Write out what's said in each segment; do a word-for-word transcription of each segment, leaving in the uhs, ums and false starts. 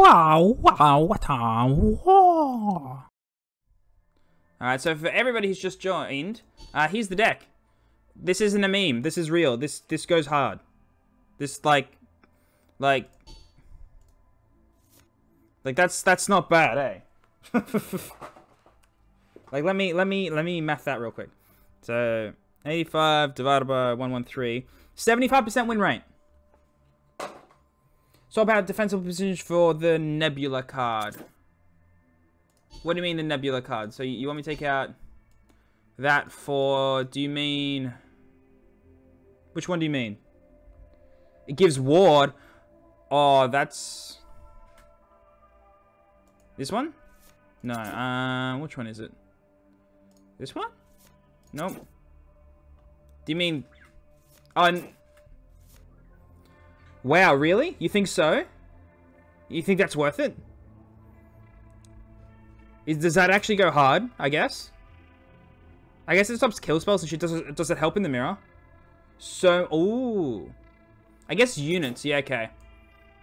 Wow, wow, what a war. Alright, so for everybody who's just joined, uh, here's the deck. This isn't a meme. This is real. This this goes hard. This, like, like, like, that's, that's not bad, eh? Like, let me, let me, let me math that real quick. So, eighty-five divided by one hundred thirteen. seventy-five percent win rate. So about defensible positions for the Nebula card. What do you mean the Nebula card? So you, you want me to take out that for, do you mean, which one do you mean? It gives ward. Oh, that's this one? No, uh, which one is it? This one? Nope. Do you mean, oh, wow, really? You think so? You think that's worth it? Is, does that actually go hard, I guess? I guess it stops kill spells and shit. Does it, does it help in the mirror? So, ooh. I guess units, yeah, okay.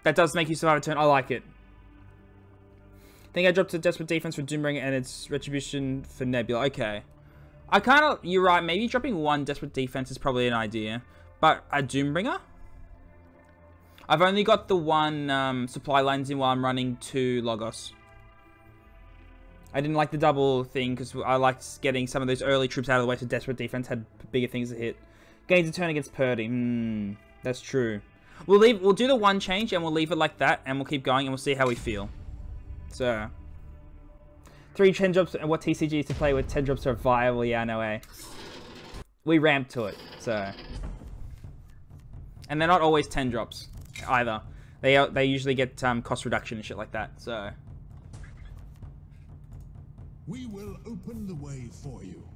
That does make you survive a turn. I like it. I think I dropped a Desperate Defense for Doombringer and it's Retribution for Nebula. Okay. I kind of, you're right, maybe dropping one Desperate Defense is probably an idea. But a Doombringer? I've only got the one um, supply lines in while I'm running two Logos. I didn't like the double thing because I liked getting some of those early troops out of the way, so Desperate Defense had bigger things to hit. Gains a turn against Purdy. Hmm, that's true. We'll leave. We'll do the one change and we'll leave it like that, and we'll keep going and we'll see how we feel. So, three ten drops and what T C Gs to play with? Ten drops are viable. Yeah, no way. We ramped to it. So, and they're not always ten drops either. They they usually get um, cost reduction and shit like that. So. We will open the way for you.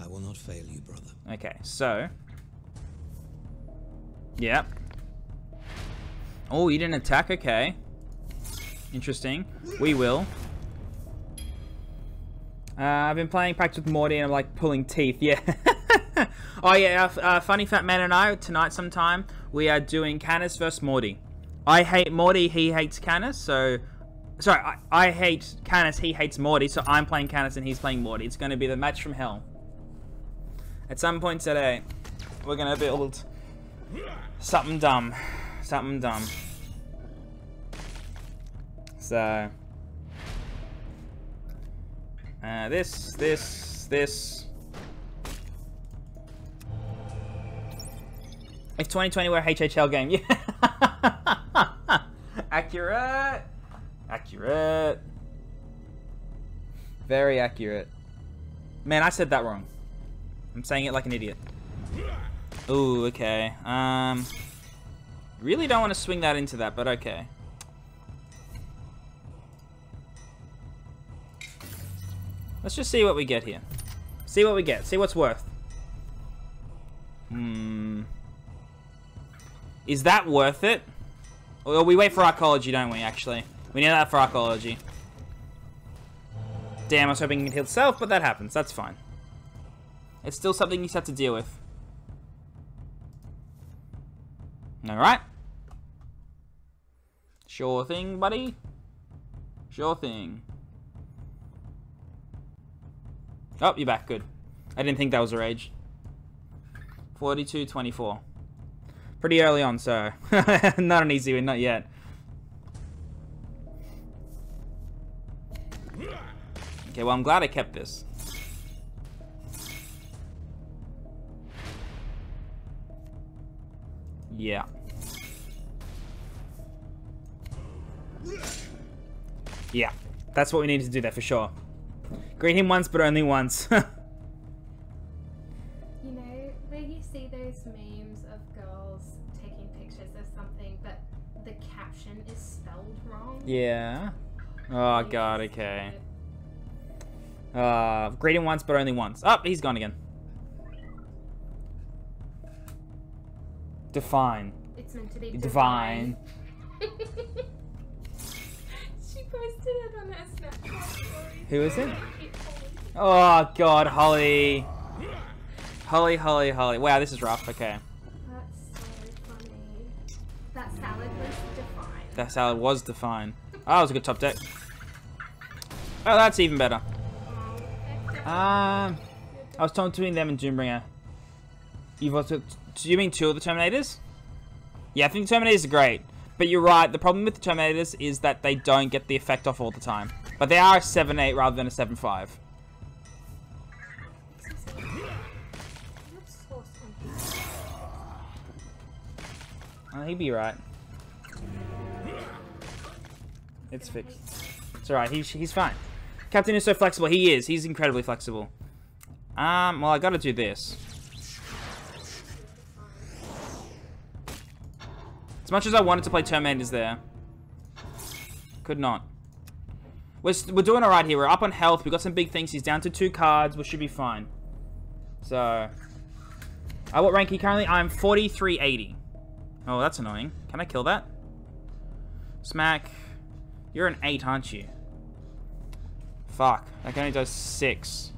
I will not fail you, brother. Okay, so. Yep. Oh, you didn't attack? Okay. Interesting. We will. Uh, I've been playing packs with Morty and I'm like pulling teeth. Yeah. Oh yeah, uh, Funny Fat Man and I, tonight sometime, we are doing Canis versus Morty. I hate Morty, he hates Canis, so... Sorry, I, I hate Canis, he hates Morty, so I'm playing Canis and he's playing Morty. It's going to be the match from hell. At some point today, we're going to build something dumb. Something dumb. So. Uh, this, this, this. If twenty twenty were a H H L game, yeah. Accurate. Accurate. Very accurate. Man, I said that wrong. I'm saying it like an idiot. Ooh, okay. Um, really don't want to swing that into that, but okay. Let's just see what we get here. See what we get. See what's worth. Hmm. Is that worth it? Well, we wait for Arcology, don't we, actually? We need that for Arcology. Damn, I was hoping it healed itself, but that happens. That's fine. It's still something you just have to deal with. Alright. Sure thing, buddy. Sure thing. Oh, you're back. Good. I didn't think that was a rage. forty-two twenty-four. Pretty early on, so. Not an easy win, not yet. Okay, well, I'm glad I kept this. Yeah. Yeah. That's what we need to do there for sure. Greet him once, but only once. You know, where you see those memes of girls taking pictures of something, but the caption is spelled wrong? Yeah. Oh, God, okay. Uh, greet him once, but only once. Oh, he's gone again. Define. It's meant to be divine. divine. She posted it on her Snapchat story. Who is it? Oh, God, Holly. Holly, Holly, Holly. Wow, this is rough. Okay. That's so funny. That salad was defined. That salad was defined. Oh, that was a good top deck. Oh, that's even better. Um, I was torn between them and Doombringer. You've also, do you mean two of the Terminators? Yeah, I think the Terminators are great. But you're right, the problem with the Terminators is that they don't get the effect off all the time. But they are a seven eight rather than a seven five. Oh, he'd be right. It's fixed. It's alright, he's, he's fine. Captain is so flexible. He is. He's incredibly flexible. Um, well, I gotta do this. As much as I wanted to play Terminators there, could not. We're, we're doing alright here. We're up on health. We've got some big things. He's down to two cards. We should be fine. So, uh, what rank are you currently? I'm forty-three eighty. Oh, that's annoying. Can I kill that? Smack. You're an eight, aren't you? Fuck. That only does six.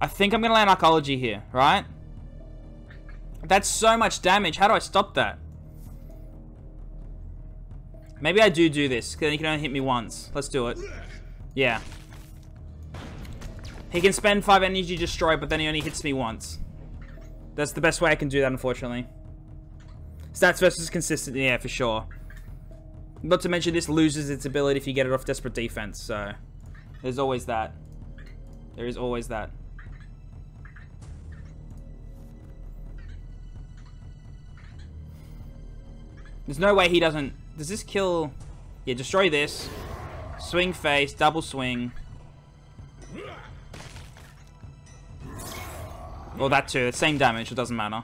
I think I'm going to land Arcology here, right? That's so much damage. How do I stop that? Maybe I do do this, because then he can only hit me once. Let's do it. Yeah. He can spend five energy to destroy, but then he only hits me once. That's the best way I can do that, unfortunately. Stats versus consistent, yeah, for sure. Not to mention, this loses its ability if you get it off Desperate Defense, so... There's always that. There is always that. There's no way he doesn't... Does this kill... Yeah, destroy this. Swing face, double swing. Or that too, it's same damage, it doesn't matter.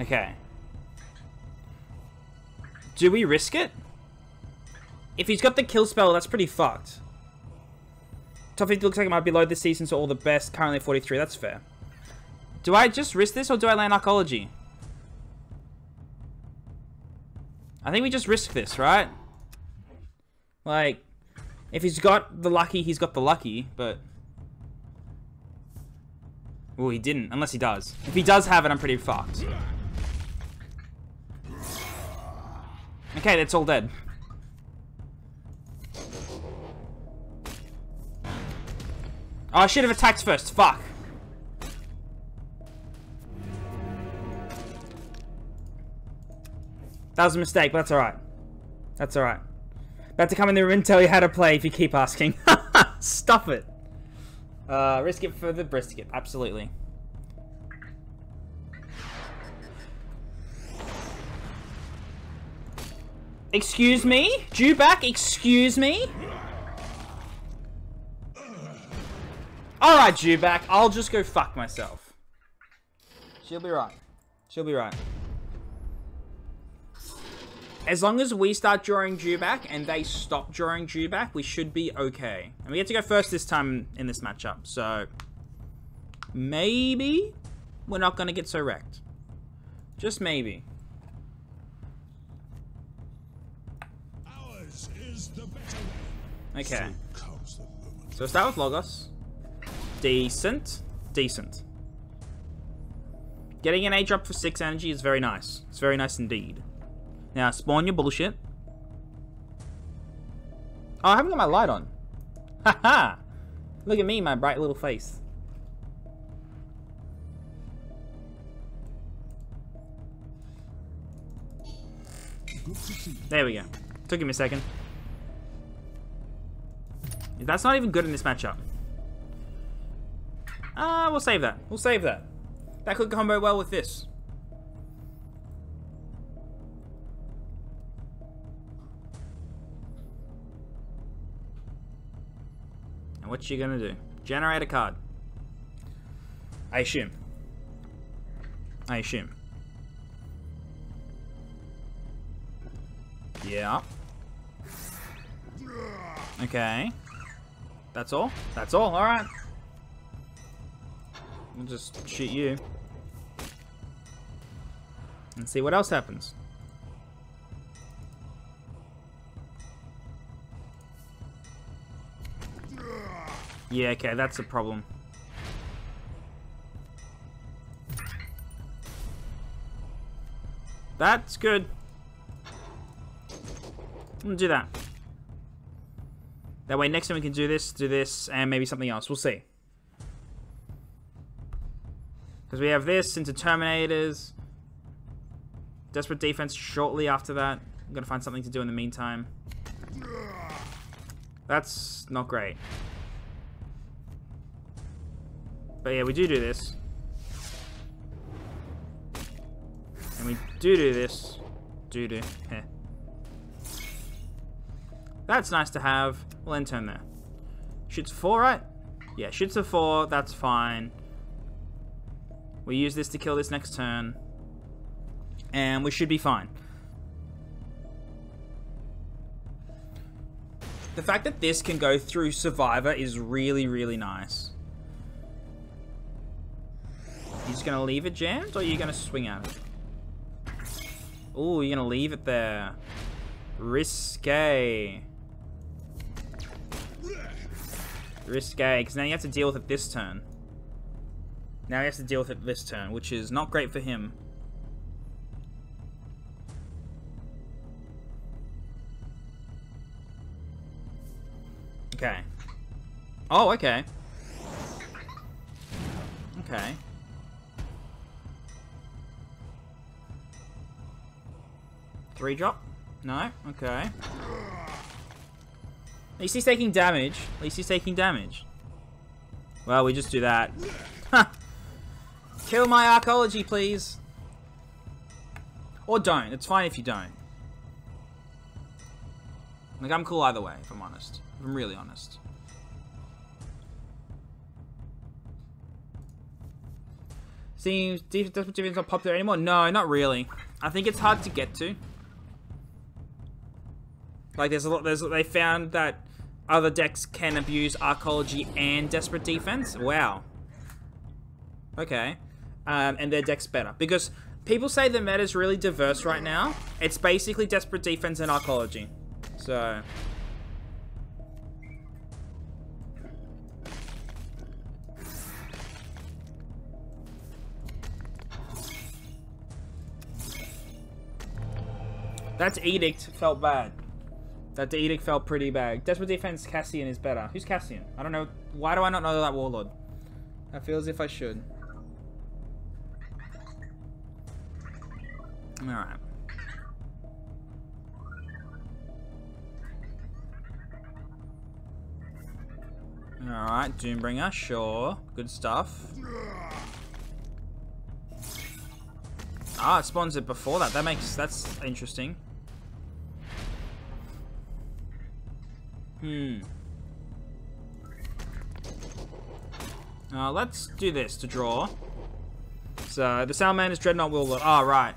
Okay. Do we risk it? If he's got the kill spell, that's pretty fucked. Top fifty looks like it might be low this season, so all the best. Currently forty-three, that's fair. Do I just risk this, or do I land Arcology? I think we just risk this, right? Like, if he's got the lucky, he's got the lucky, but... Well, he didn't, unless he does. If he does have it, I'm pretty fucked. Okay, that's all dead. Oh, I should have attacked first. Fuck. That was a mistake, but that's alright. That's alright. About to come in the room and tell you how to play if you keep asking. Stop it. Uh, risk it for the brisket. Absolutely. Excuse me? Jubak, excuse me? Alright, Jubak. I'll just go fuck myself. She'll be right. She'll be right. As long as we start drawing Jubak and they stop drawing Jubak, we should be okay. And we get to go first this time in this matchup, so... Maybe we're not going to get so wrecked. Just maybe. Ours is the better way. Okay. So we'll start with Logos. Decent. Decent. Getting an A drop for six energy is very nice. It's very nice indeed. Now, spawn your bullshit. Oh, I haven't got my light on. Haha! Look at me, my bright little face. There we go. Took him a second. That's not even good in this matchup. Ah, uh, we'll save that. We'll save that. That could combo well with this. What you gonna do? Generate a card. I assume. I assume. Yeah. Okay. That's all? That's all, alright. We'll just shoot you. And see what else happens. Yeah, okay, that's a problem. That's good. I'm gonna do that. That way next time we can do this, do this, and maybe something else. We'll see. Because we have this into Terminators. Desperate Defense shortly after that. I'm gonna find something to do in the meantime. That's not great. But yeah, we do do this. And we do do this. Do do. Yeah. That's nice to have. We'll end turn there. Shoots four, right? Yeah, shoots a four. That's fine. We use this to kill this next turn. And we should be fine. The fact that this can go through Survivor is really, really nice. You just gonna leave it jammed, or are you gonna swing at it? Ooh, you're gonna leave it there. Risque. Risque, because now you have to deal with it this turn. Now he has to deal with it this turn, which is not great for him. Okay. Oh, okay. Okay. Three drop? No? Okay. At least he's taking damage. At least he's taking damage. Well, we just do that. Ha! Kill my Arcology, please. Or don't. It's fine if you don't. Like, I'm cool either way, if I'm honest. I'm really honest. Seems Desperate Defense not popular anymore? No, not really. I think it's hard to get to. Like, there's a lot. There's they found that other decks can abuse Arcology and Desperate Defense. Wow. Okay, um, and their deck's better because people say the meta's really diverse right now. It's basically Desperate Defense and Arcology. So. That's Edict felt bad. That the Edict felt pretty bad. Desperate Defense Cassian is better. Who's Cassian? I don't know. Why do I not know that Warlord? I feel as if I should. All right. All right, Doombringer, sure, good stuff. Ah, it spawns it before that. That makes, that's interesting. Hmm. Uh, let's do this to draw. So, the Salamander's Dreadnought Willow. Ah, right.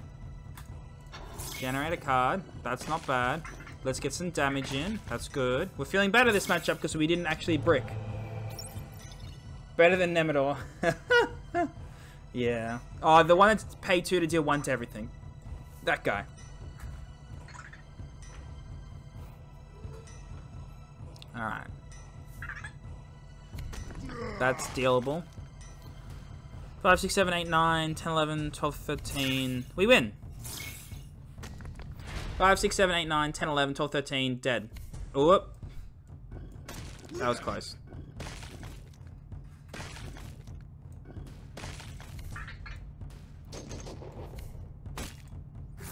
Generate a card. That's not bad. Let's get some damage in. That's good. We're feeling better this matchup because we didn't actually brick. Better than Nemidor. Yeah. Oh, the one that's pay two to deal one to everything. That guy. Alright. That's dealable. five, six, seven, eight, nine, ten, eleven, twelve, thirteen. We win. five, six, seven, eight, nine, ten, eleven, twelve, thirteen. Dead. Whoop. That was close.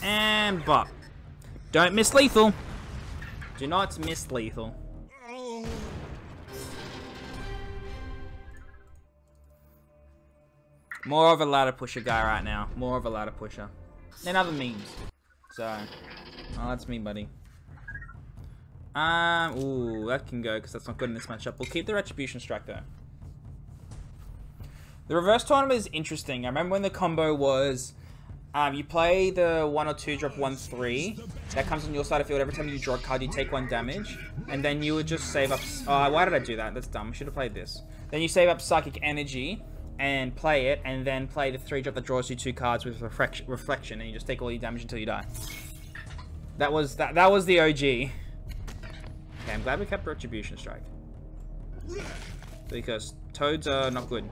And bop. Don't miss lethal. Do not miss lethal. More of a ladder pusher guy right now. More of a ladder pusher. And other memes. So, oh, that's me, buddy. Um, ooh, that can go because that's not good in this matchup. We'll keep the Retribution Strike though. The reverse tournament is interesting. I remember when the combo was... Um, you play the one or two drop one three that comes on your side of field. Every time you draw a card, you take one damage, and then you would just save up. Uh, why did I do that? That's dumb. I should have played this. Then you save up psychic energy and play it, and then play the three drop that draws you two cards with reflection, reflection, and you just take all your damage until you die. That was that. That was the O G. Okay, I'm glad we kept Retribution Strike because toads are not good.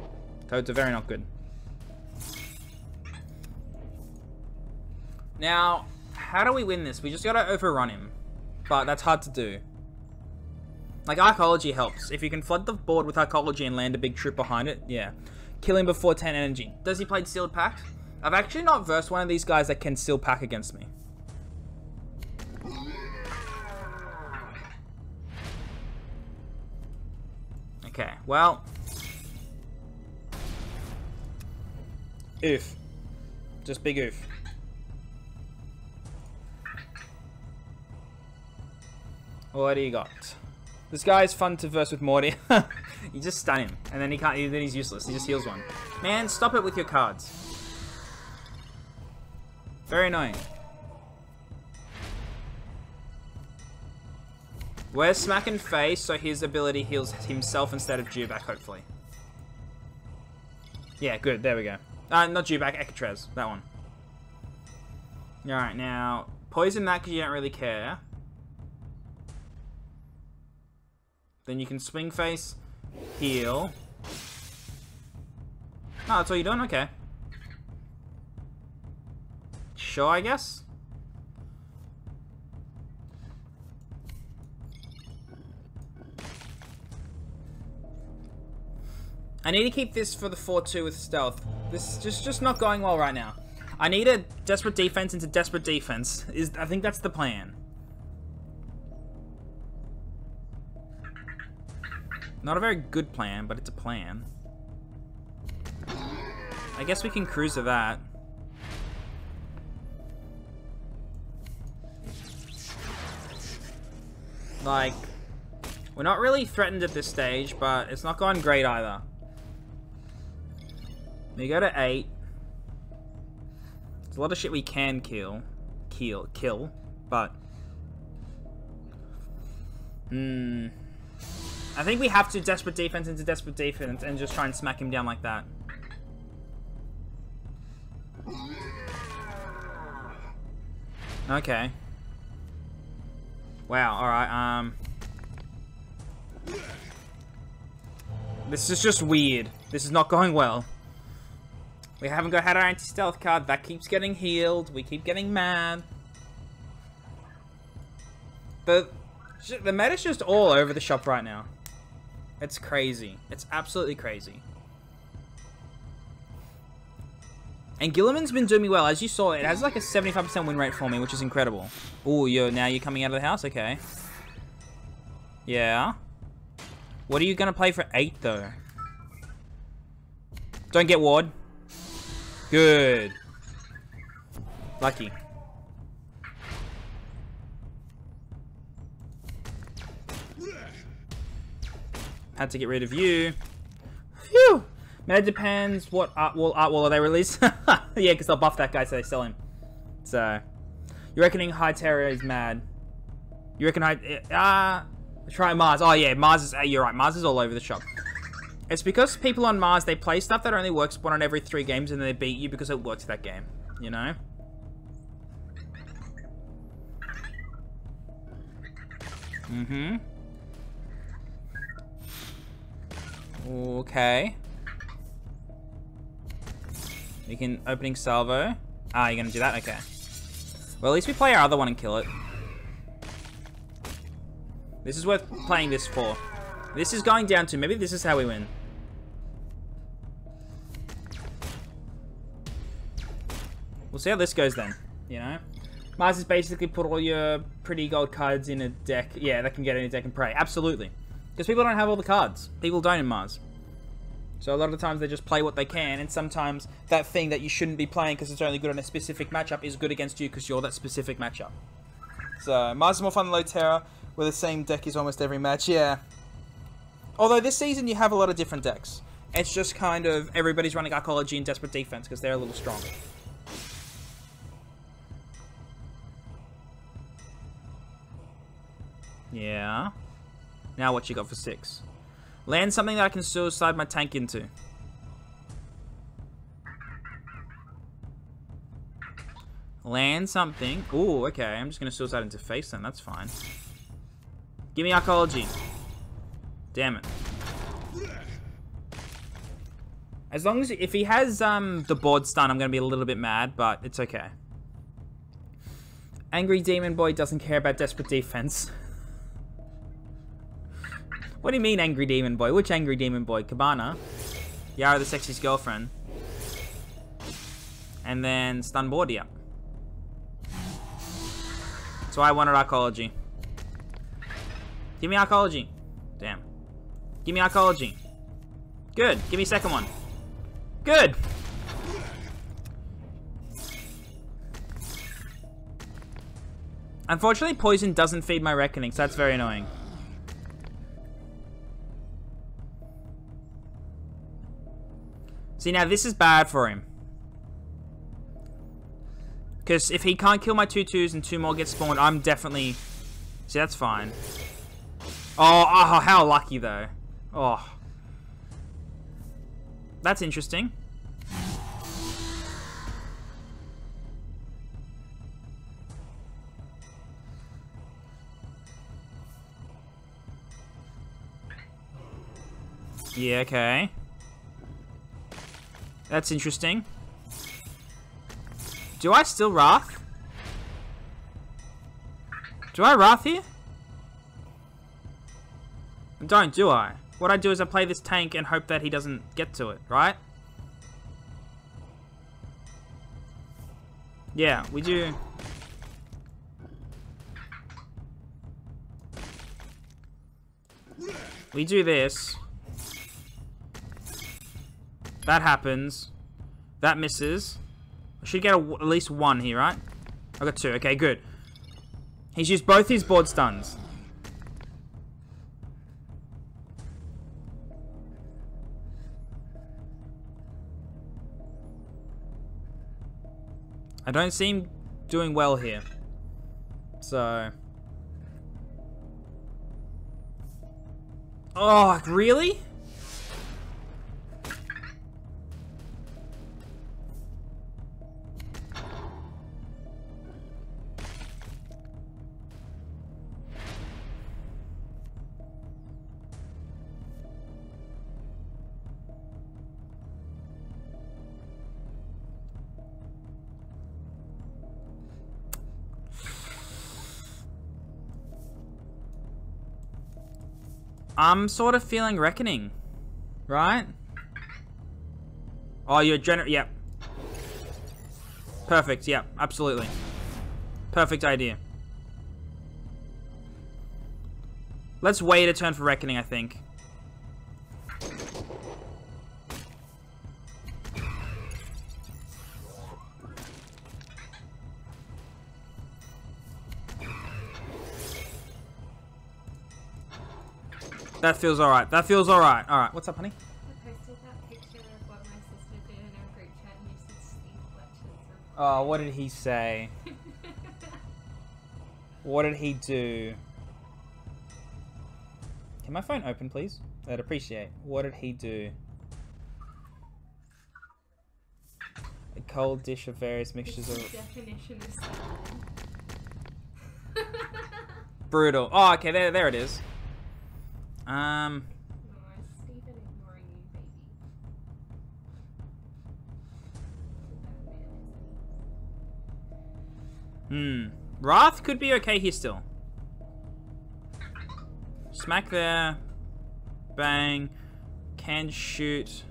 Toads are very not good. Now, how do we win this? We just gotta overrun him. But that's hard to do. Like, Arcology helps. If you can flood the board with Arcology and land a big troop behind it, yeah. Kill him before ten energy. Does he play Sealed Pact? I've actually not versed one of these guys that can Seal Pact against me. Okay, well... Oof. Just big oof. What do you got? This guy's fun to verse with Morty. You just stun him, and then he can't. Then he's useless. He just heals one. Man, stop it with your cards. Very annoying. We're smacking face, so his ability heals himself instead of Jubak, hopefully. Yeah, good. There we go. Uh, not Jubak, Ekatrez. That one. Alright, now, poison that because you don't really care. Then you can swing face, heal. Oh, that's all you're doing? Okay. Sure, I guess? I need to keep this for the four two with stealth. This is just, just not going well right now. I need a desperate defense into desperate defense. Is I think that's the plan. Not a very good plan, but it's a plan. I guess we can cruise to that. Like, we're not really threatened at this stage, but it's not gone great either. We go to eight. There's a lot of shit we can kill. Kill. Kill. But... Hmm... I think we have to desperate defense into desperate defense and just try and smack him down like that. Okay. Wow, alright, um... This is just weird. This is not going well. We haven't got had our anti-stealth card. That keeps getting healed. We keep getting mad. But the meta's just all over the shop right now. It's crazy. It's absolutely crazy. And Guilliman's been doing me well. As you saw, it has like a seventy-five percent win rate for me, which is incredible. Ooh, yo, now you're coming out of the house? Okay. Yeah. What are you going to play for eight, though? Don't get ward. Good. Lucky. Had to get rid of you. Phew! It depends what art wall, art wall are they released? Yeah, because they'll buff that guy so they sell him. So, you reckoning High Terra is mad? You reckon High... Ah! Uh, try Mars. Oh yeah, Mars is... Uh, you're right, Mars is all over the shop. It's because people on Mars, they play stuff that only works one on every three games and then they beat you because it works that game. You know? Mm-hmm. Okay. We can opening salvo. Ah, you're gonna do that? Okay. Well, at least we play our other one and kill it. This is worth playing this for. This is going down to, maybe this is how we win. We'll see how this goes then, you know? Mars is basically put all your pretty gold cards in a deck. Yeah, that can get any deck and pray. Absolutely. Because people don't have all the cards. People don't in Mars. So a lot of the times they just play what they can, and sometimes that thing that you shouldn't be playing because it's only good on a specific matchup is good against you because you're that specific matchup. So, Mars is more fun than Low Terra, where the same deck is almost every match, yeah. Although this season you have a lot of different decks. It's just kind of everybody's running Arcology and Desperate Defense because they're a little stronger. Yeah. Now what you got for six? Land something that I can suicide my tank into. Land something. Ooh, okay. I'm just gonna suicide into face then. That's fine. Give me Arcology. Damn it. As long as if he has um the board stun, I'm gonna be a little bit mad, but it's okay. Angry Demon Boy doesn't care about Desperate Defense. What do you mean, Angry Demon Boy? Which Angry Demon Boy? Cabana. Yara the Sexy's girlfriend. And then Stunbordia. So I wanted Arcology. Give me Arcology. Damn. Give me Arcology. Good. Give me second one. Good. Unfortunately, poison doesn't feed my Reckoning, so that's very annoying. See, now this is bad for him. Because if he can't kill my two twos and two more get spawned, I'm definitely... See, that's fine. Oh, oh, how lucky though. Oh. That's interesting. Yeah, okay. That's interesting. Do I still Wrath? Do I Wrath here? I don't, do I? What I do is I play this tank and hope that he doesn't get to it, right? Yeah, we do. We do this. That happens. That misses. I should get a, at least one here, right? I got two. Okay, good. He's used both his board stuns. I don't see him doing well here. So... Oh, really? I'm sort of feeling Reckoning, right? Oh, you're gener- yep. Perfect, yep, absolutely. Perfect idea. Let's wait a turn for Reckoning, I think. That feels alright. That feels alright. Alright, what's up, honey? I posted that picture of what my sister did in our group chat and you said sleep lectures. Oh, what did he say? What did he do? Can my phone open, please? I'd appreciate. What did he do? A cold dish of various mixtures of... Definition of salad. Brutal. Oh, okay, there, there it is. Um. Hmm. Wrath could be okay here still. Smack there. Bang. Can shoot.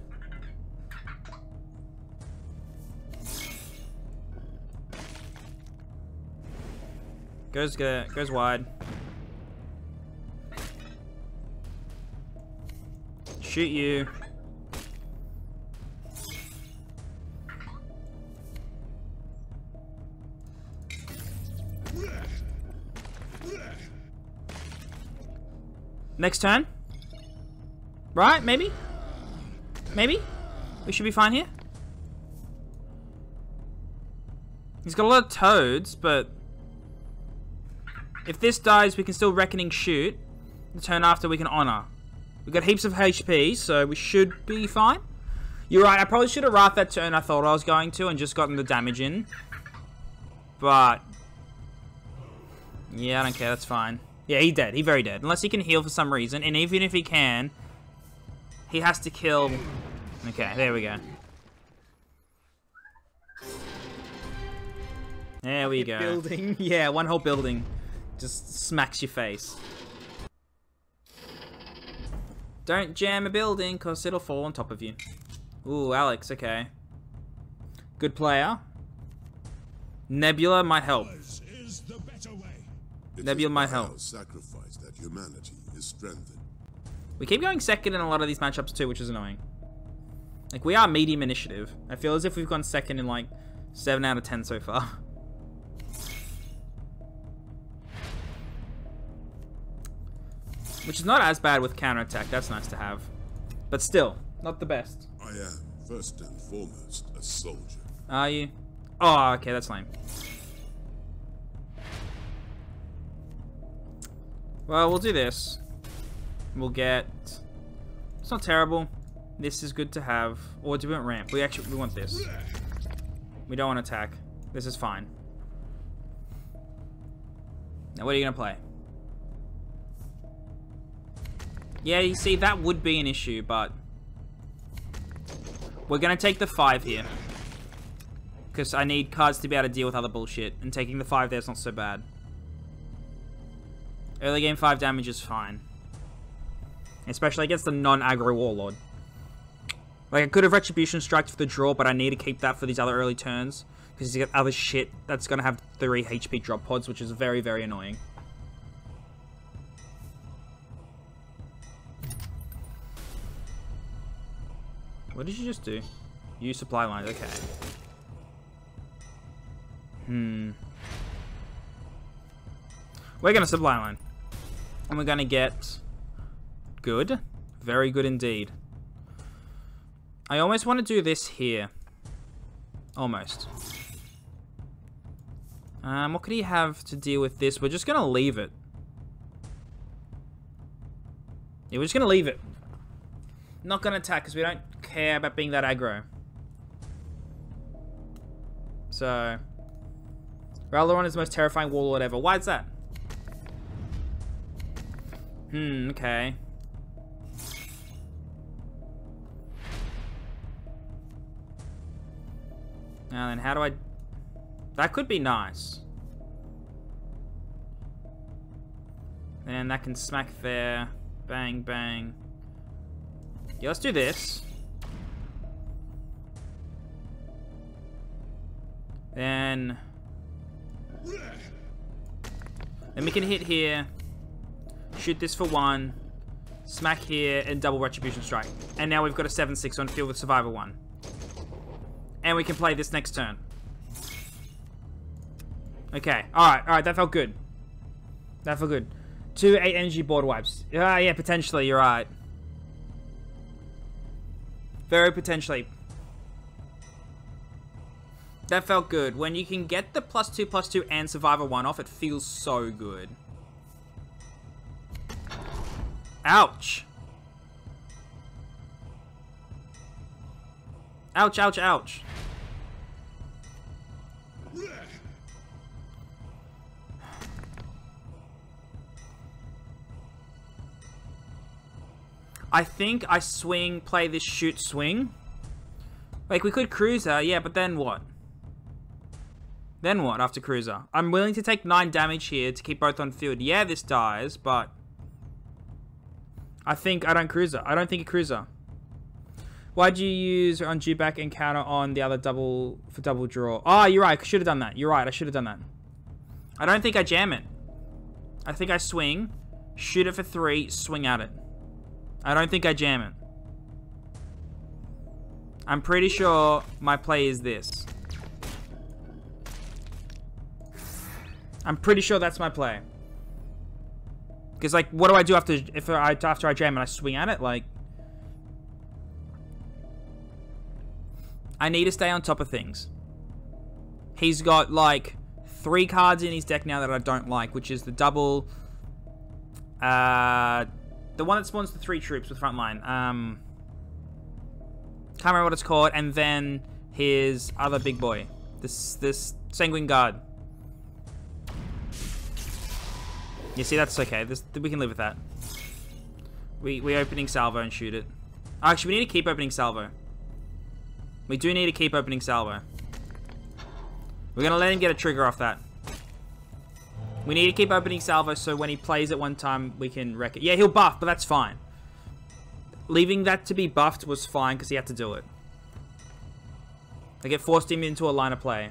Goes go goes wide. Shoot you. Next turn? Right, maybe? Maybe? We should be fine here? He's got a lot of toads, but... If this dies, we can still Reckoning shoot. The turn after, we can Honor. We got heaps of H P, so we should be fine. You're right, I probably should have Wrathed that turn I thought I was going to and just gotten the damage in. But... Yeah, I don't care, that's fine. Yeah, he's dead, he's very dead. Unless he can heal for some reason, and even if he can, he has to kill... Okay, there we go. There we go. Building. Yeah, one whole building just smacks your face. Don't jam a building, cause it'll fall on top of you. Ooh, Alex, okay. Good player. Nebula might help. Nebula might help. Sacrifice that humanity is strengthened. We keep going second in a lot of these matchups too, which is annoying. Like, we are medium initiative. I feel as if we've gone second in like seven out of ten so far. Which is not as bad with counterattack, that's nice to have. But still, not the best. I am, first and foremost, a soldier. Are you? Oh, okay, that's lame. Well, we'll do this. We'll get... It's not terrible. This is good to have. Or do we want ramp? We actually we want this. We don't want attack. This is fine. Now, what are you going to play? Yeah, you see, that would be an issue, but... We're going to take the five here. Because I need cards to be able to deal with other bullshit. And taking the five there is not so bad. Early game five damage is fine. Especially against the non-aggro warlord. Like, I could have Retribution Strike for the draw, but I need to keep that for these other early turns. Because he's got other shit that's going to have three H P drop pods, which is very, very annoying. What did you just do? Use supply lines, okay. Hmm. We're going to supply line. And we're going to get... Good. Very good indeed. I almost want to do this here. Almost. Um, what could he have to deal with this? We're just going to leave it. Yeah, we're just going to leave it. Not going to attack because we don't care about being that aggro. So... Ralloran is the most terrifying warlord ever. Why is that? Hmm, okay. Now then, how do I... That could be nice. And that can smack there. Bang, bang. Yeah, let's do this. Then... Then we can hit here. Shoot this for one, smack here, and double Retribution Strike. And now we've got a seven six on field with Survivor one. And we can play this next turn. Okay, alright, alright, that felt good. That felt good. two eight energy board wipes. Ah, yeah, potentially, you're right. Very potentially. That felt good. When you can get the plus two, plus two, and Survivor one off, it feels so good. Ouch. Ouch, ouch, ouch. I think I swing, play this shoot swing. Like, we could cruiser, yeah, but then what? Then what after cruiser? I'm willing to take nine damage here to keep both on field. Yeah, this dies, but... I think I don't cruiser. I don't think a cruiser. Why'd you use on Jubak and counter on the other double for double draw? Oh, you're right. I should have done that. You're right. I should have done that. I don't think I jam it. I think I swing, shoot it for three, swing at it. I don't think I jam it. I'm pretty sure my play is this. I'm pretty sure that's my play. Because, like, what do I do after if I after I jam and I swing at it? Like, I need to stay on top of things. He's got, like, three cards in his deck now that I don't like, which is the double... Uh, the one that spawns the three troops with Frontline. Um, can't remember what it's called. And then his other big boy. This, this Sanguine Guard. You see, that's okay. This, we can live with that. We we opening salvo and shoot it. Actually, we need to keep opening salvo. We do need to keep opening salvo. We're going to let him get a trigger off that. We need to keep opening salvo so when he plays it one time, we can wreck it. Yeah, he'll buff, but that's fine. Leaving that to be buffed was fine because he had to do it. Like, it forced him into a line of play.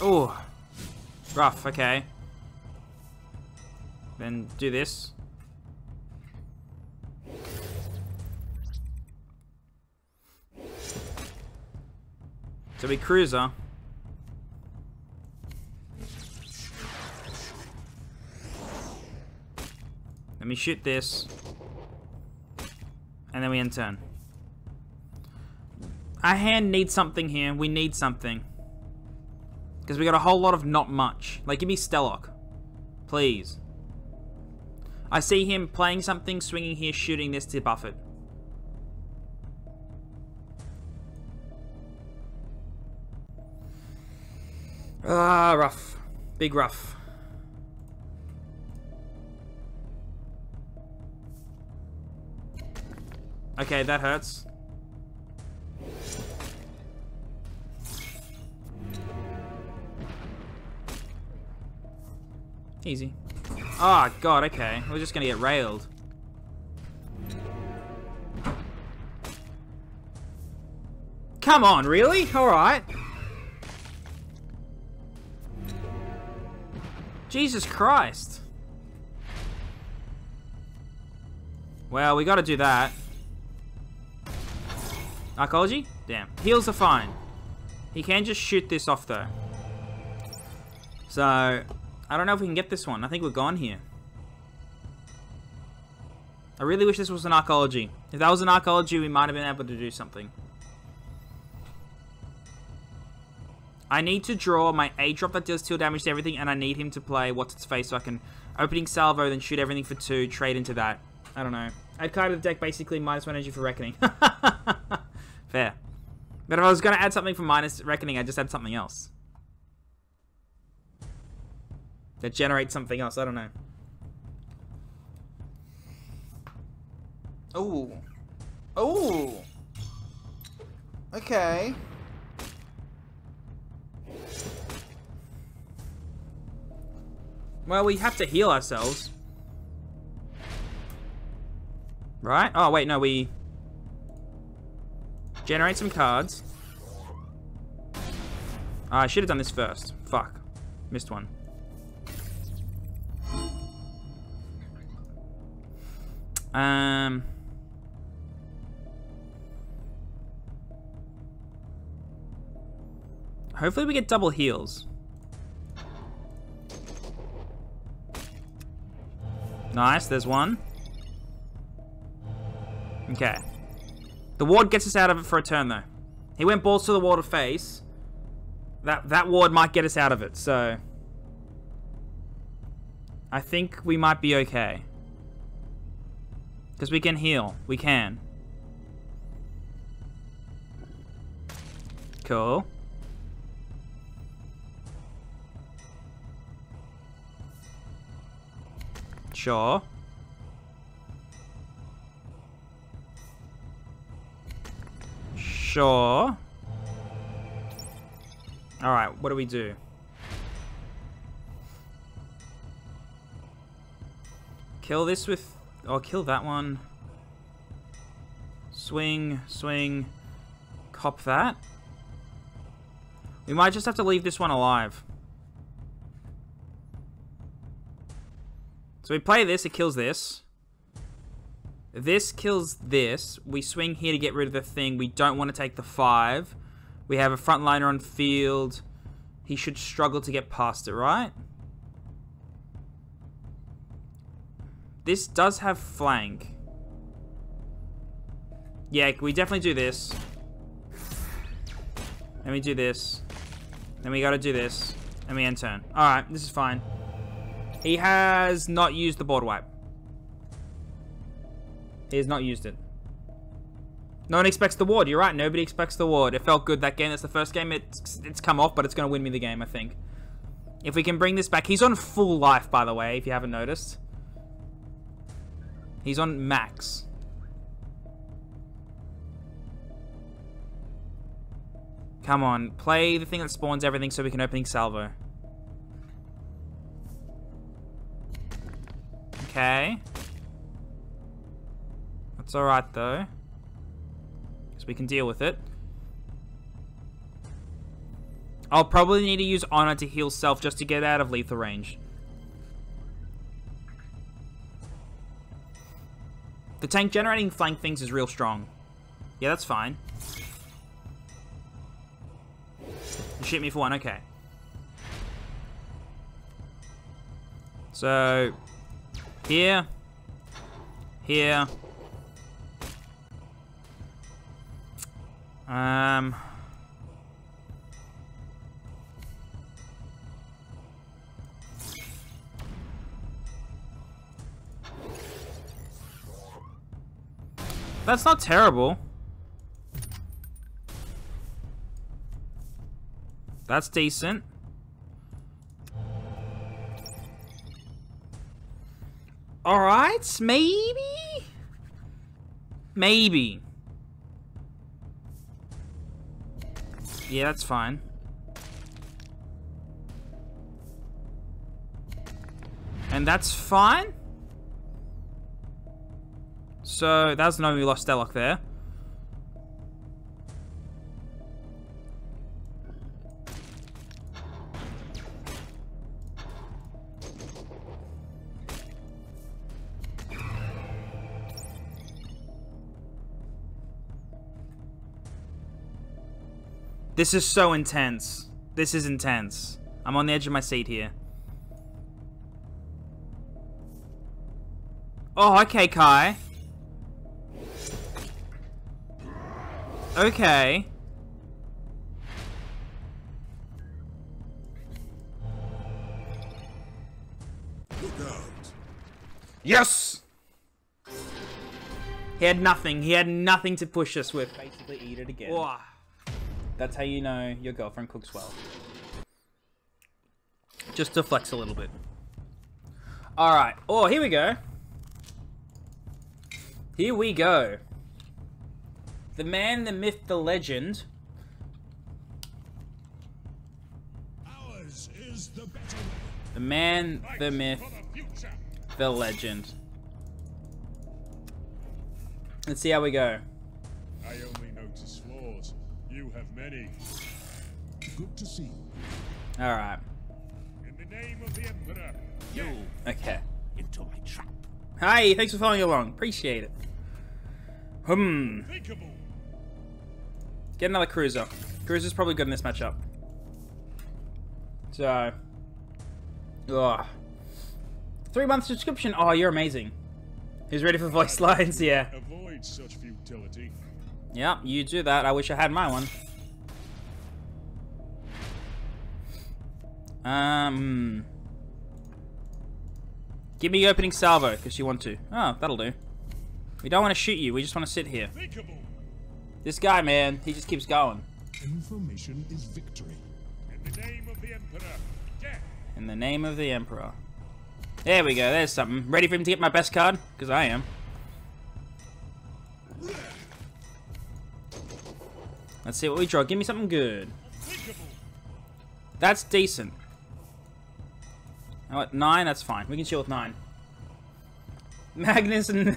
Ooh. Rough, okay. Then do this. So we cruiser. Let me shoot this. And then we end turn. Our hand needs something here. We need something. Because we got a whole lot of not much. Like, give me Stellok. Please. I see him playing something, swinging here, shooting this to buff it. Ah, rough. Big rough. Okay, that hurts. Easy. Ah, God, okay. We're just gonna get railed. Come on, really? Alright. Jesus Christ. Well, we gotta do that. Arcology? Damn. Heals are fine. He can just shoot this off, though. So, I don't know if we can get this one. I think we're gone here. I really wish this was an Arcology. If that was an Arcology, we might have been able to do something. I need to draw my A drop that deals two damage to everything, and I need him to play What's Its Face so I can opening salvo, then shoot everything for two, trade into that. I don't know. Add card to the deck, basically minus one energy for Reckoning. Fair. But if I was going to add something for minus Reckoning, I'd just add something else. That generates something else, I don't know. Ooh. Ooh. Okay. Well, we have to heal ourselves. Right? Oh, wait, no, we... generate some cards. Oh, I should have done this first. Fuck. Missed one. Um... Hopefully we get double heals. Nice, there's one. Okay. The ward gets us out of it for a turn, though. He went balls to the wall to face. That, that ward might get us out of it, so... I think we might be okay. Because we can heal. We can. Cool. Sure. Sure. Alright, what do we do? Kill this with... oh, kill that one. Swing, swing. Cop that. We might just have to leave this one alive. So we play this, it kills this. This kills this. We swing here to get rid of the thing. We don't want to take the five. We have a frontliner on field. He should struggle to get past it, right? This does have flank. Yeah, we definitely do this. Then we do this. Then we gotta do this. And we end turn. Alright, this is fine. He has not used the board wipe. He has not used it. No one expects the ward. You're right. Nobody expects the ward. It felt good that game. That's the first game. It's, it's come off, but it's going to win me the game, I think. If we can bring this back. He's on full life, by the way, if you haven't noticed. He's on max. Come on, play the thing that spawns everything so we can opening salvo. Okay. That's alright though. Because we can deal with it. I'll probably need to use Honor to heal self just to get out of lethal range. The tank generating flank things is real strong. Yeah, that's fine. Shoot me for one, okay. So, here, here, um, that's not terrible. That's decent. Alright, maybe? Maybe. Yeah, that's fine. And that's fine. So, that's no, we lost Stellok there. This is so intense. This is intense. I'm on the edge of my seat here. Oh, okay, Kai. Okay. Yes! He had nothing. He had nothing to push us with. Basically eat it again. Whoa. That's how you know your girlfriend cooks well. Just to flex a little bit. Alright. Oh, here we go. Here we go. The man, the myth, the legend. Ours is the better way. The man, the myth, the legend. Let's see how we go. I only notice flaws. You have many. Good to see. All right. In the name of the Emperor. You. Okay. Into my trap. Hi, thanks for following along. Appreciate it. Hmm. Get another cruiser. Cruiser's probably good in this matchup. So. Ugh. Three months subscription. Oh, you're amazing. Who's ready for voice lines? Yeah. Avoid such futility. Yep, you do that. I wish I had my one. Um, give me opening salvo, because you want to. Oh, that'll do. We don't want to shoot you. We just want to sit here. This guy, man, he just keeps going. Information is victory. In the name of the Emperor. Death. In the name of the Emperor. There we go. There's something. Ready for him to get my best card? Because I am. Let's see what we draw. Give me something good. That's decent. Now at nine, that's fine. We can chill with nine. Magnus and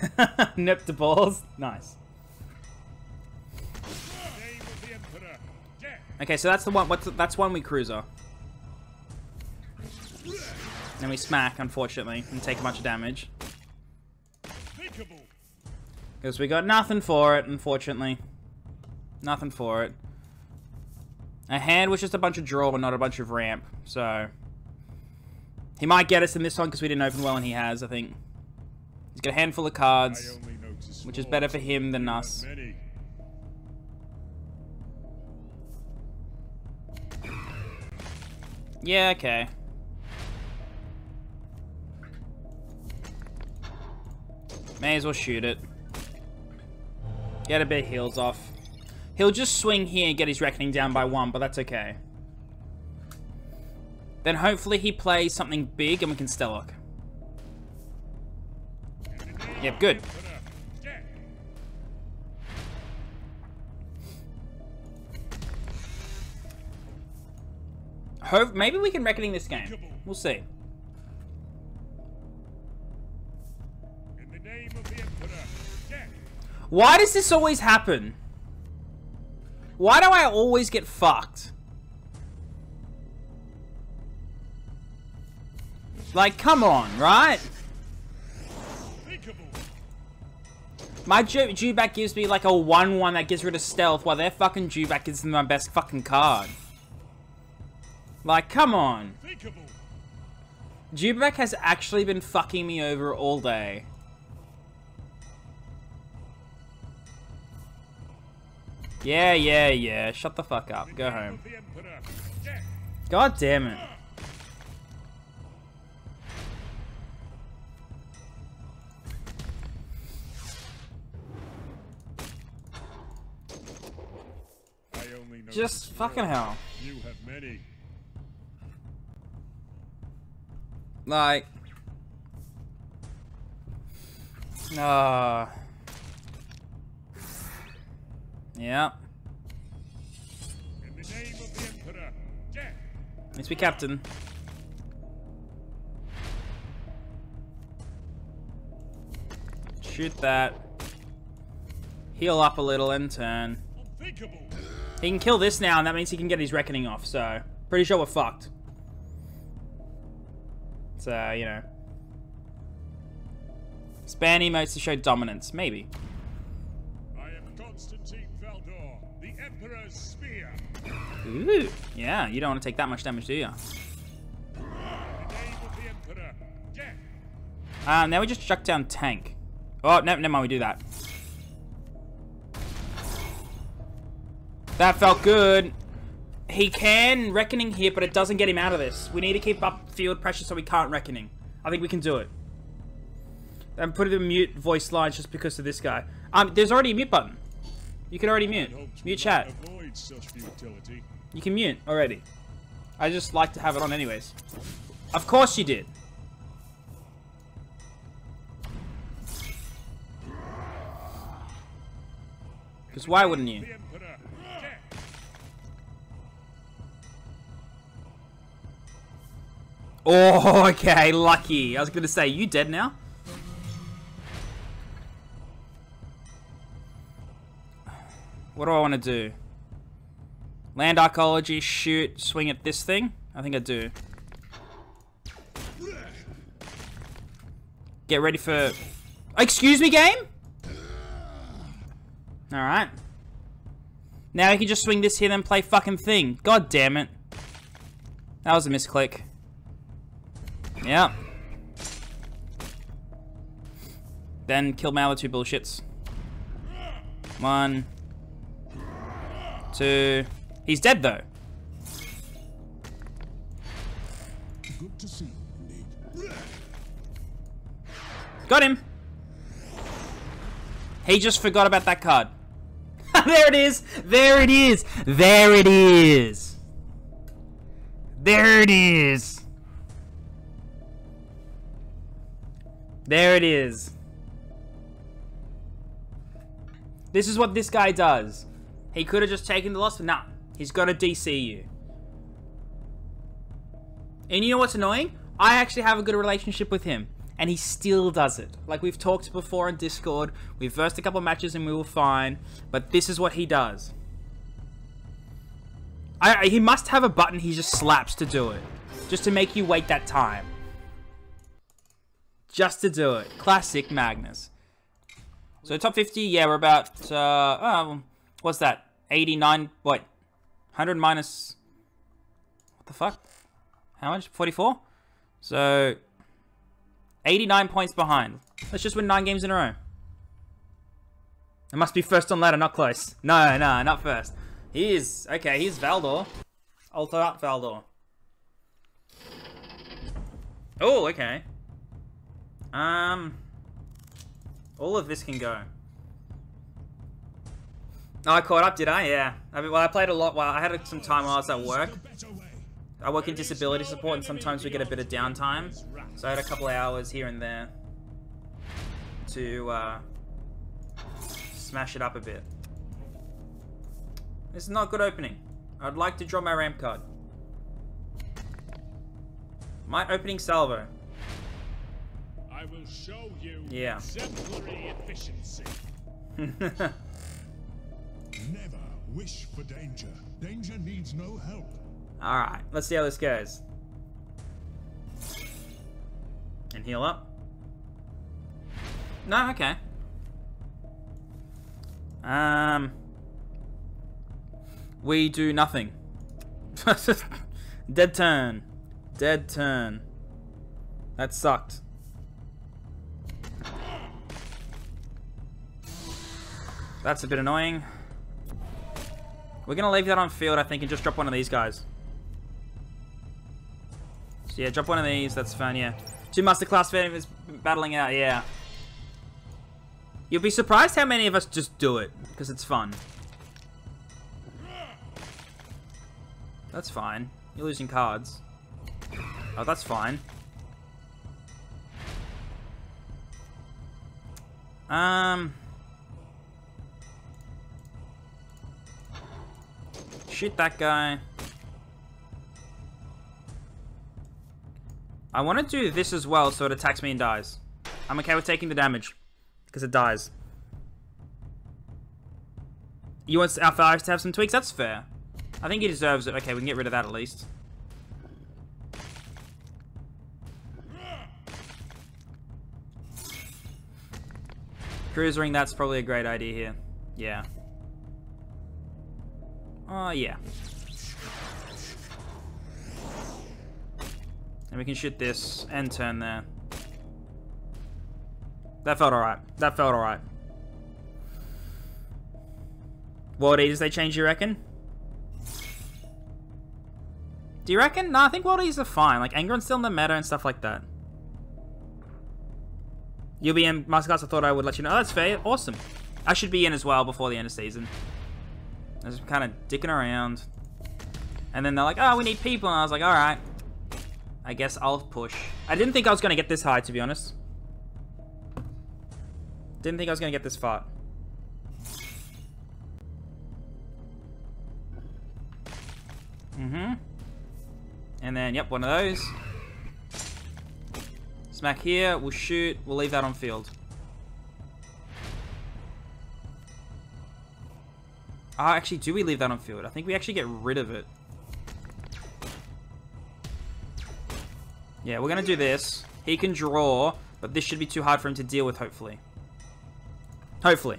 Nepta balls. Nice. Okay, so that's the one. What's the, that's one we cruiser. Then we smack, unfortunately, and take a bunch of damage. Because we got nothing for it, unfortunately. Nothing for it. A hand was just a bunch of draw, but not a bunch of ramp. So he might get us in this one because we didn't open well, and he has. I think he's got a handful of cards, which is better for him than us. Yeah. Okay. May as well shoot it. Get a bit of heals off. He'll just swing here and get his reckoning down by one, but that's okay. Then hopefully he plays something big and we can Stellok. Yep, good. Ho maybe we can Reckoning this game. We'll see. Why does this always happen? Why do I always get fucked? Like, come on, right? My Ju Jubak gives me like a one one that gets rid of stealth while their fucking Jubak gives them my best fucking card. Like, come on. Jubak has actually been fucking me over all day. Yeah, yeah, yeah. Shut the fuck up. Go home. God damn it. Just fucking hell. You have many. Like, ah, uh, yeah. In the name of the Emperor, death. Let's be captain. Shoot that. Heal up a little and turn. He can kill this now, and that means he can get his Reckoning off. So, pretty sure we're fucked. Uh, you know, span emotes to show dominance, maybe. I am Constantine Valdor, the Emperor's spear. Ooh, yeah, you don't want to take that much damage, do you? In the name of the Emperor, death. Um, now we just chuck down tank. Oh, no, never mind, we do that. That felt good. He can Reckoning here, but it doesn't get him out of this. We need to keep up field pressure so we can't Reckoning. I think we can do it. And put it in mute voice lines just because of this guy. Um, there's already a mute button. You can already mute. Mute chat. You can mute already. I just like to have it on anyways. Of course you did. Because why wouldn't you? Oh, okay, lucky. I was gonna say, you dead now? What do I want to do? Land Arcology, shoot, swing at this thing? I think I do. Get ready for... Excuse me, game? Alright. Now you can just swing this here and play fucking thing. God damn it. That was a misclick. Yeah. Then kill my other two bullshits. One. Two. He's dead though. Good to see you. Got him. He just forgot about that card. There it is. There it is. There it is. There it is. There it is. This is what this guy does. He could have just taken the loss, but nah. He's got to D C you. And you know what's annoying? I actually have a good relationship with him. And he still does it. Like, we've talked before on Discord. We've versed a couple matches and we were fine. But this is what he does. I, he must have a button he just slaps to do it. Just to make you wait that time. Just to do it. Classic Magnus. So top fifty, yeah, we're about, uh, oh, what's that? eighty-nine, what? one hundred minus, what the fuck? How much? forty-four? So, eighty-nine points behind. Let's just win nine games in a row. It must be first on ladder, not close. No, no, not first. He is, okay, he's Valdor. Alter up Valdor. Oh, okay. Um, all of this can go. Oh, I caught up, did I? Yeah. I mean, well, I played a lot while I had some time while I was at work. I work in disability support, and sometimes we get a bit of downtime. So I had a couple of hours here and there to uh, smash it up a bit. This is not a good opening. I'd like to draw my ramp card. My opening salvo. I will show you yeah. exemplary efficiency. Never wish for danger. Danger needs no help. Alright, let's see how this goes. And heal up. No, okay. Um We do nothing. Dead turn. Dead turn. That sucked. That's a bit annoying. We're gonna leave that on field, I think, and just drop one of these guys. So yeah, drop one of these, that's fine, yeah. Two Masterclass fans battling out, yeah. You'll be surprised how many of us just do it, because it's fun. That's fine. You're losing cards. Oh, that's fine. Um... Shoot that guy. I want to do this as well so it attacks me and dies. I'm okay with taking the damage because it dies. You want our Falcons to have some tweaks? That's fair. I think he deserves it. Okay, we can get rid of that at least. Cruisering, that's probably a great idea here. Yeah. Oh, uh, yeah. And we can shoot this and turn there. That felt alright. That felt alright. World Eaters, they change, you reckon? Do you reckon? No, I think World Eaters are fine. Like, Angron's still in the meta and stuff like that. You'll be in Masterclass, I thought I would let you know. Oh, that's fair. Awesome. I should be in as well before the end of season. I was just kind of dicking around. And then they're like, oh, we need people. And I was like, all right. I guess I'll push. I didn't think I was going to get this high, to be honest. Didn't think I was going to get this far. Mm-hmm. And then, yep, one of those. Smack here. We'll shoot. We'll leave that on field. Ah, oh, actually, do we leave that on field? I think we actually get rid of it. Yeah, we're going to do this. He can draw, but this should be too hard for him to deal with, hopefully. Hopefully.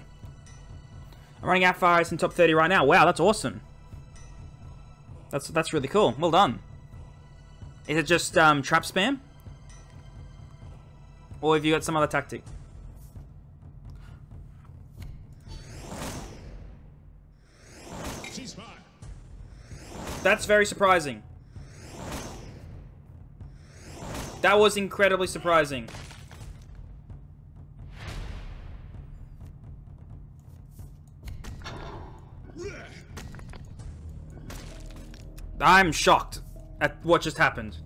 I'm running out fires in top thirty right now. Wow, that's awesome. That's that's really cool. Well done. Is it just um, trap spam? Or have you got some other tactic? That's very surprising. That was incredibly surprising. I'm shocked at what just happened.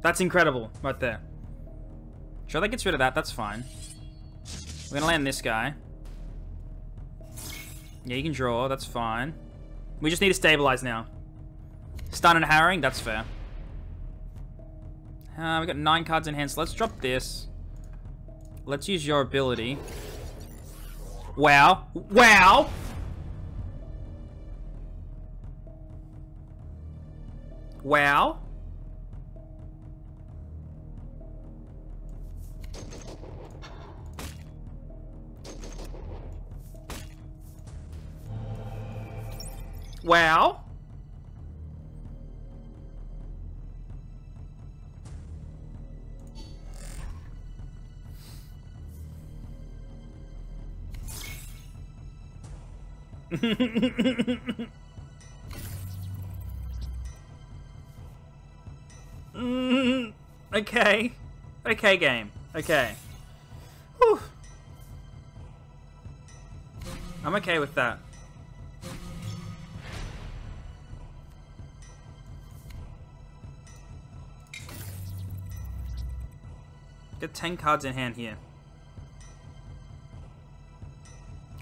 That's incredible right there. Sure, that gets rid of that. That's fine. We're gonna land this guy. Yeah, you can draw. That's fine. We just need to stabilize now. Stun and harrowing, that's fair. Uh, we got nine cards in hand, so let's drop this. Let's use your ability. Wow. Wow! Wow. Wow. mm, okay. Okay, game. Okay. Whew. I'm okay with that. Get ten cards in hand here.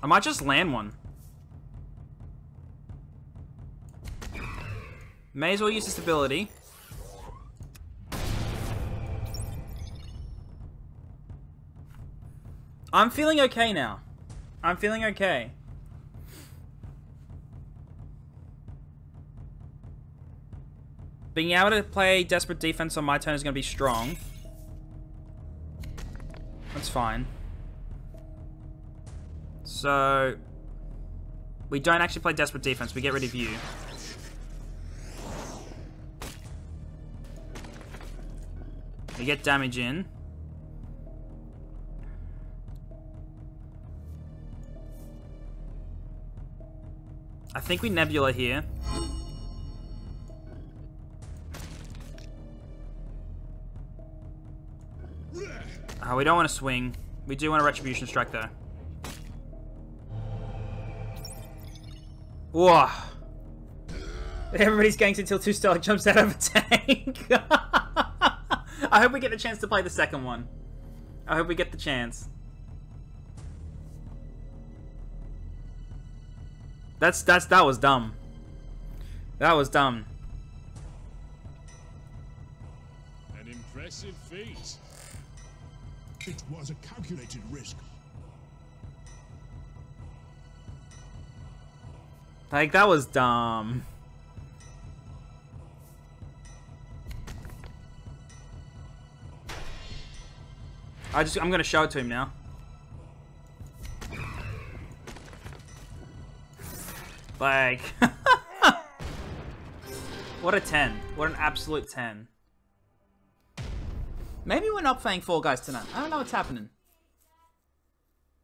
I might just land one. May as well use this ability. I'm feeling okay now. I'm feeling okay. Being able to play Desperate Defense on my turn is going to be strong. That's fine. So, we don't actually play Desperate Defense. We get rid of you. We get damage in. I think we Nebula here. Oh, we don't want to swing. We do want a Retribution Strike, though. Whoa. Everybody's ganks until two Stellok jumps out of a tank. I hope we get the chance to play the second one. I hope we get the chance. That's, that's, that was dumb. That was dumb. An impressive feat. It was a calculated risk. Like, that was dumb. I just, I'm gonna show it to him now. Like, what a ten. What an absolute ten. Maybe we're not playing Fall Guys tonight. I don't know what's happening.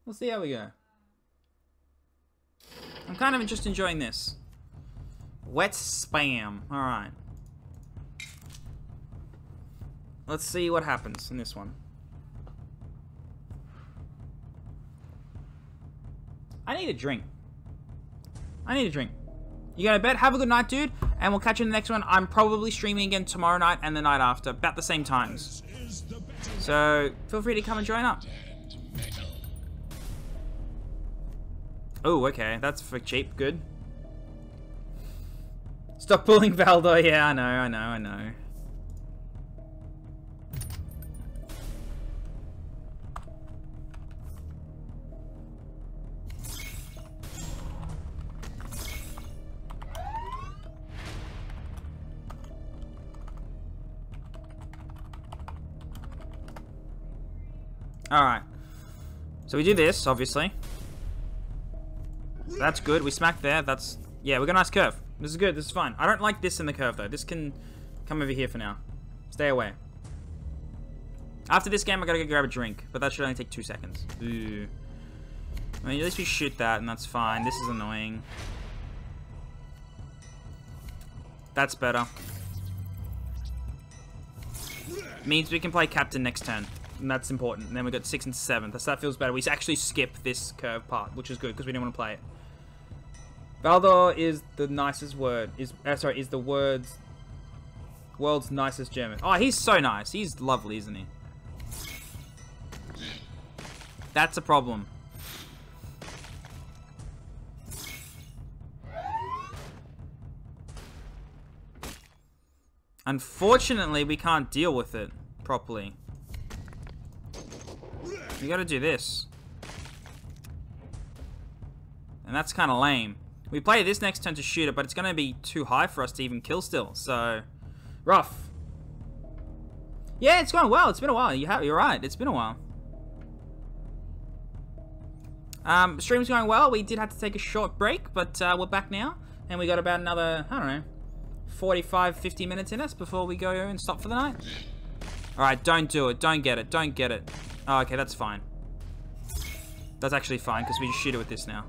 We'll see how we go. I'm kind of just enjoying this. Wet spam. Alright. Let's see what happens in this one. I need a drink. I need a drink. You gonna bet? Have a good night, dude. And we'll catch you in the next one. I'm probably streaming again tomorrow night and the night after. About the same times. So, feel free to come and join up. Oh, okay. That's for cheap. Good. Stop pulling Valdor. Yeah, I know, I know, I know. Alright. So we do this, obviously. That's good. We smack there. That's... Yeah, we got a nice curve. This is good. This is fine. I don't like this in the curve, though. This can come over here for now. Stay away. After this game, I gotta go grab a drink. But that should only take two seconds. Ooh. I mean, at least we shoot that, and that's fine. This is annoying. That's better. Means we can play Captain next turn. And that's important. And then we got six and seven. So that feels better. We actually skip this curve part, which is good because we didn't want to play it. Valdor is the nicest word. Is uh, sorry, is the words world's nicest German. Oh, he's so nice. He's lovely, isn't he? That's a problem. Unfortunately, we can't deal with it properly. You gotta do this. And that's kind of lame. We play this next turn to shoot it, but it's gonna be too high for us to even kill still, so... Rough. Yeah, it's going well. It's been a while. You have, you're right. It's been a while. Um, stream's going well. We did have to take a short break, but uh, we're back now. And we got about another, I don't know, forty-five, fifty minutes in us before we go and stop for the night. Alright, don't do it. Don't get it. Don't get it. Oh, okay, that's fine. That's actually fine, because we just shoot it with this now.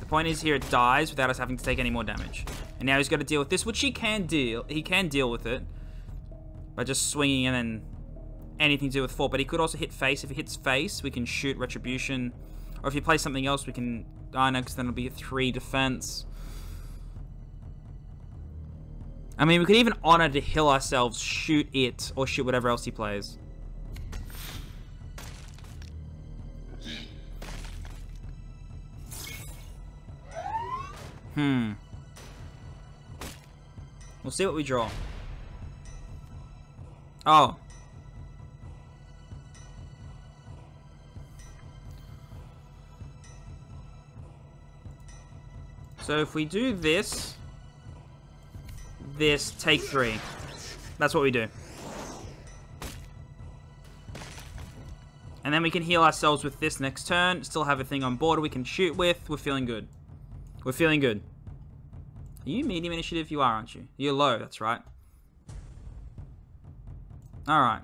The point is here it dies without us having to take any more damage. And now he's got to deal with this, which he can deal. He can deal with it by just swinging and then anything to do with four. But he could also hit face. If it hits face, we can shoot Retribution. Or if you play something else, we can... I know, because then it'll be a three defense. I mean, we could even honor to heal ourselves, shoot it, or shoot whatever else he plays. Hmm. We'll see what we draw. Oh. So if we do this, this, take three. That's what we do. And then we can heal ourselves with this next turn. Still have a thing on board we can shoot with. We're feeling good. We're feeling good. Are you medium initiative? You are, aren't you? You're low, that's right. Alright.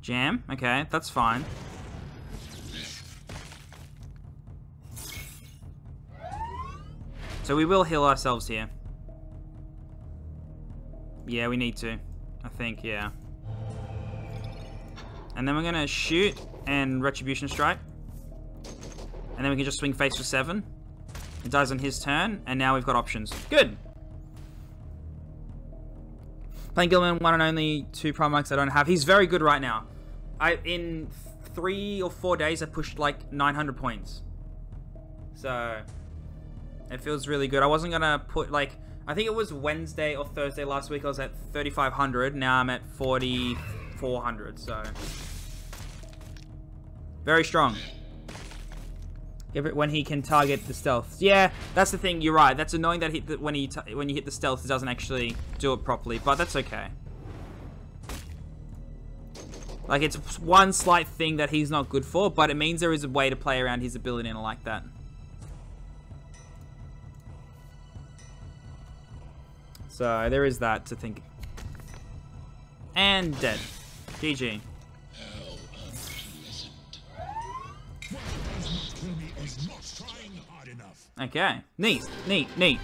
Jam? Okay, that's fine. So we will heal ourselves here. Yeah, we need to. I think, yeah. And then we're gonna shoot and Retribution Strike. And then we can just swing face for seven. It dies on his turn, and now we've got options. Good! Playing Guilliman, one and only two Primarchs I don't have. He's very good right now. I in three or four days, I pushed like nine hundred points. So... it feels really good. I wasn't gonna put, like, I think it was Wednesday or Thursday last week I was at thirty-five hundred, now I'm at forty-four hundred, so. Very strong. Give it when he can target the stealth. Yeah, that's the thing, you're right. That's annoying that, he, that when, he t when you hit the stealth, it doesn't actually do it properly, but that's okay. Like, it's one slight thing that he's not good for, but it means there is a way to play around his ability, and I like that. So, there is that to think. And dead. G G. Okay. Neat. Neat. Neat.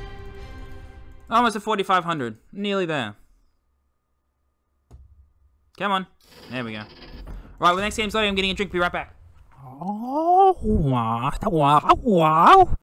Almost a forty-five hundred. Nearly there. Come on. There we go. Right, well, next game's loading. I'm getting a drink. Be right back. Oh, wow. Wow. Wow.